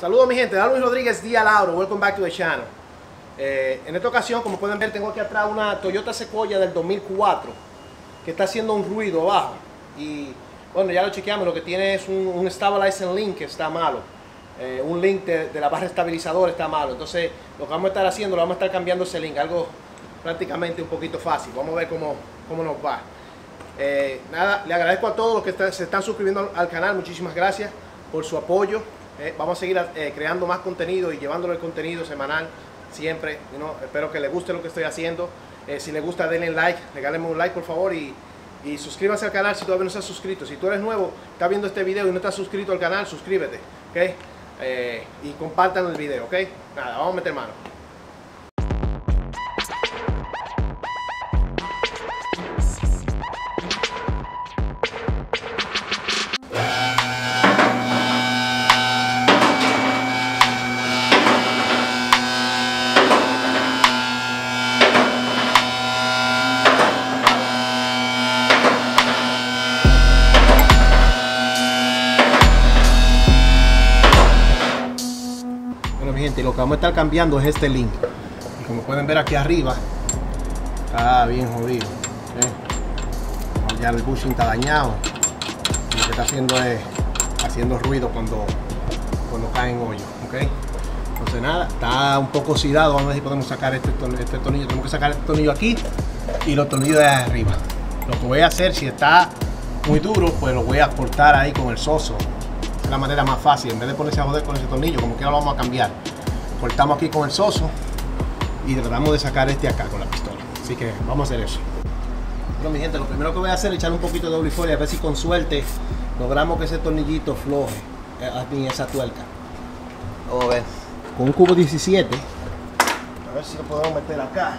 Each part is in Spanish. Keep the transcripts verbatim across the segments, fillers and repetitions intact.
Saludos mi gente, Darwin Rodríguez Díaz Labrot, welcome back to the channel. Eh, en esta ocasión, como pueden ver, tengo aquí atrás una Toyota Sequoia del dos mil cuatro que está haciendo un ruido abajo. Y bueno, ya lo chequeamos, lo que tiene es un, un stabilizing link que está malo. Eh, un link de, de la barra estabilizadora está malo. Entonces, lo que vamos a estar haciendo, lo vamos a estar cambiando ese link, algo prácticamente un poquito fácil. Vamos a ver cómo, cómo nos va. Eh, nada, le agradezco a todos los que está, se están suscribiendo al canal. Muchísimas gracias por su apoyo. Eh, vamos a seguir eh, creando más contenido y llevándole el contenido semanal siempre, ¿no? Espero que les guste lo que estoy haciendo. Eh, si les gusta, denle like, regálenme un like por favor y, y suscríbanse al canal si todavía no estás suscrito. Si tú eres nuevo, estás viendo este video y no estás suscrito al canal, suscríbete, ¿ok? Eh, y compartan el video, ¿ok? Nada, vamos a meter mano. Gente, lo que vamos a estar cambiando es este link y como pueden ver aquí arriba está bien jodido, ¿eh? Ya el bushing está dañado y lo que está haciendo es haciendo ruido cuando cuando cae en hoyo, ¿okay? Entonces nada, está un poco oxidado. Vamos a ver si podemos sacar este, este tornillo. Tenemos que sacar este tornillo aquí y los tornillos de arriba. Lo que voy a hacer, si está muy duro, pues lo voy a cortar ahí con el soso. La manera más fácil, en vez de ponerse a joder con ese tornillo, como que ahora lo vamos a cambiar. Cortamos aquí con el soso y tratamos de sacar este acá con la pistola. Así que vamos a hacer eso. Bueno mi gente, lo primero que voy a hacer es echar un poquito de doble foil, a ver si con suerte logramos que ese tornillito floje en esa tuerca. Vamos a ver. Con un cubo diecisiete, a ver si lo podemos meter acá.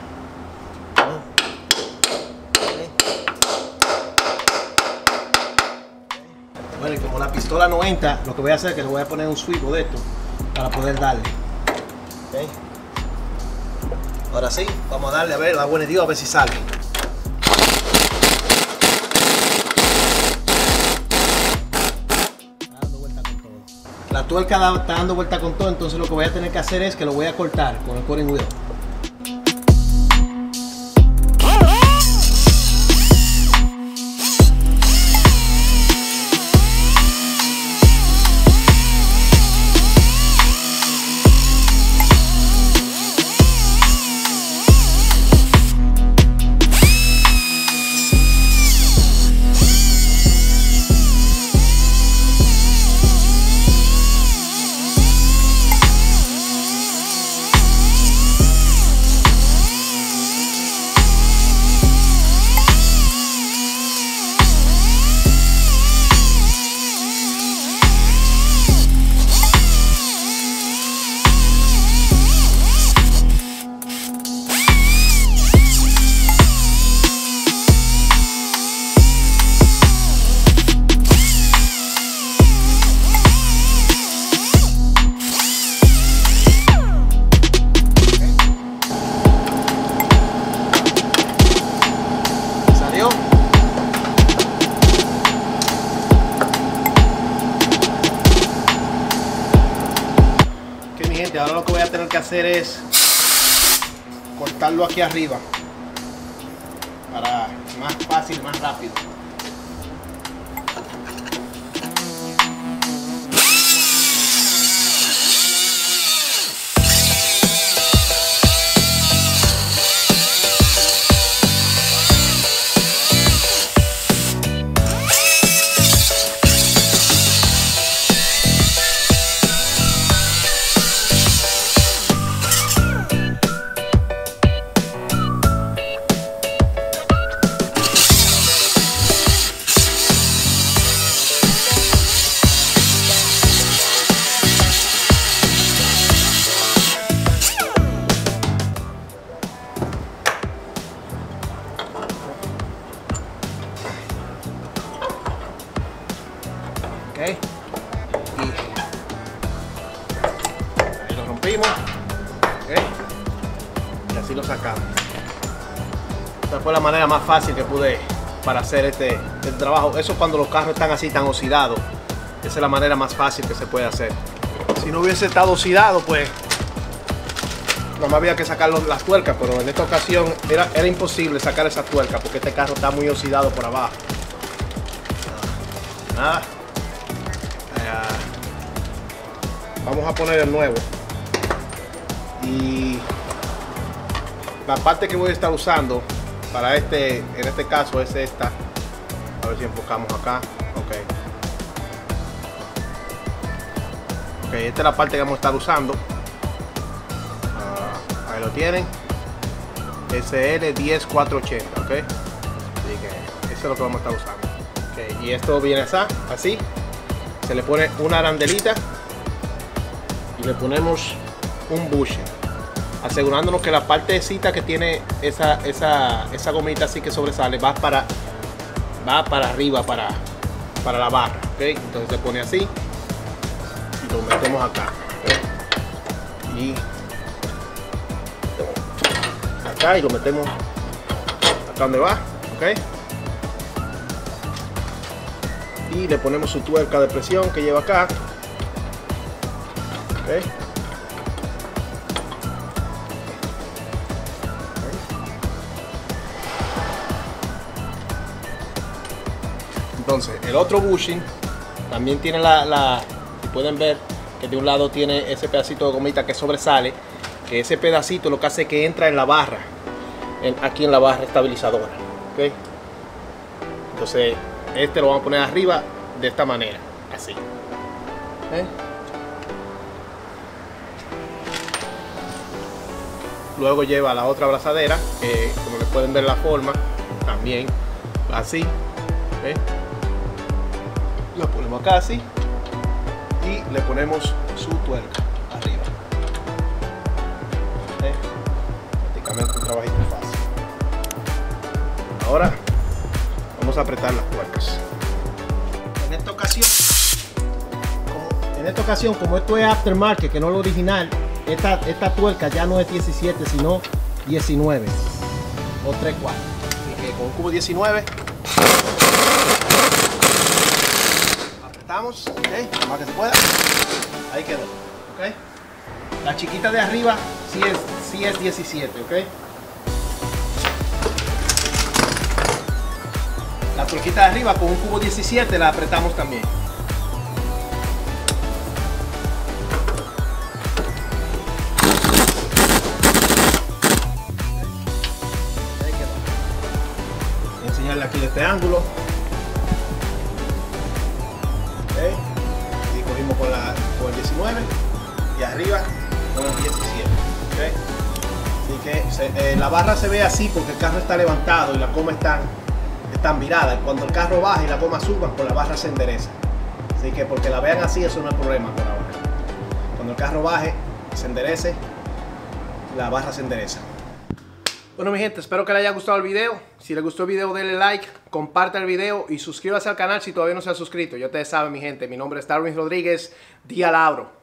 Bueno, y como la pistola no entra, lo que voy a hacer es que le voy a poner un suivo de esto para poder darle. ¿Okay? Ahora sí, vamos a darle, a ver, la buena Dios, a ver si sale. Está dando vuelta con todo. La tuerca está dando vuelta con todo, entonces lo que voy a tener que hacer es que lo voy a cortar con el cutting wheel. Ahora lo que voy a tener que hacer es cortarlo aquí arriba para más fácil, más rápido. Okay. Y ahí lo rompimos, okay. Y así lo sacamos. Esta fue la manera más fácil que pude para hacer este, este trabajo. Eso cuando los carros están así tan oxidados, esa es la manera más fácil que se puede hacer. Si no hubiese estado oxidado, pues nada más había que sacar las tuercas, pero en esta ocasión era, era imposible sacar esas tuercas porque este carro está muy oxidado por abajo. Nada. Vamos a poner el nuevo. Y la parte que voy a estar usando para este, en este caso, es esta. A ver si enfocamos acá. Ok. Ok, esta es la parte que vamos a estar usando. Uh, ahí lo tienen. ese ele uno cero cuatro ochenta, ok. Así que eso es lo que vamos a estar usando. Okay, y esto viene así, así. Se le pone una arandelita y le ponemos un bushing, asegurándonos que la partecita que tiene esa, esa, esa gomita así que sobresale va para, va para arriba, para, para la barra, ¿ok? Entonces se pone así y lo metemos acá, ¿okay? Y acá y lo metemos acá donde va, ¿ok? Y le ponemos su tuerca de presión que lleva acá, ¿ok? Entonces el otro bushing también tiene la, la, si pueden ver que de un lado tiene ese pedacito de gomita que sobresale, que ese pedacito lo que hace es que entra en la barra, en, aquí en la barra estabilizadora, ¿okay? Entonces este lo vamos a poner arriba de esta manera, así, ¿eh? Luego lleva la otra abrazadera, eh, como les pueden ver la forma, también así, ¿eh? La ponemos acá así y le ponemos su tuerca arriba, ¿eh? Prácticamente un trabajito fácil. Ahora vamos a apretar las tuercas. En esta ocasión, como, en esta ocasión, como esto es aftermarket, que no es lo original, esta, esta tuerca ya no es diecisiete, sino diecinueve o tres cuartos. Así que con un cubo diecinueve apretamos, ¿okay? Más que se pueda. Ahí quedó, ¿okay? La chiquita de arriba sí es, sí es diecisiete, ¿ok? La tuerquita de arriba con un cubo diecisiete la apretamos también. Ahí quedó. Voy a enseñarle aquí de este ángulo. Okay. Y cogimos con, la, con el diecinueve y arriba con el diecisiete. Okay. Así que se, eh, la barra se ve así porque el carro está levantado y la coma está... están viradas. Cuando el carro baja y la goma suba, pues la barra se endereza. Así que porque la vean así, eso no es problema por ahora. Cuando el carro baje, se enderece, la barra se endereza. Bueno mi gente, espero que les haya gustado el video. Si les gustó el video, denle like, compartan el video y suscríbase al canal si todavía no se han suscrito. Ya ustedes saben mi gente, mi nombre es Darwin Rodríguez Díaz Labrot.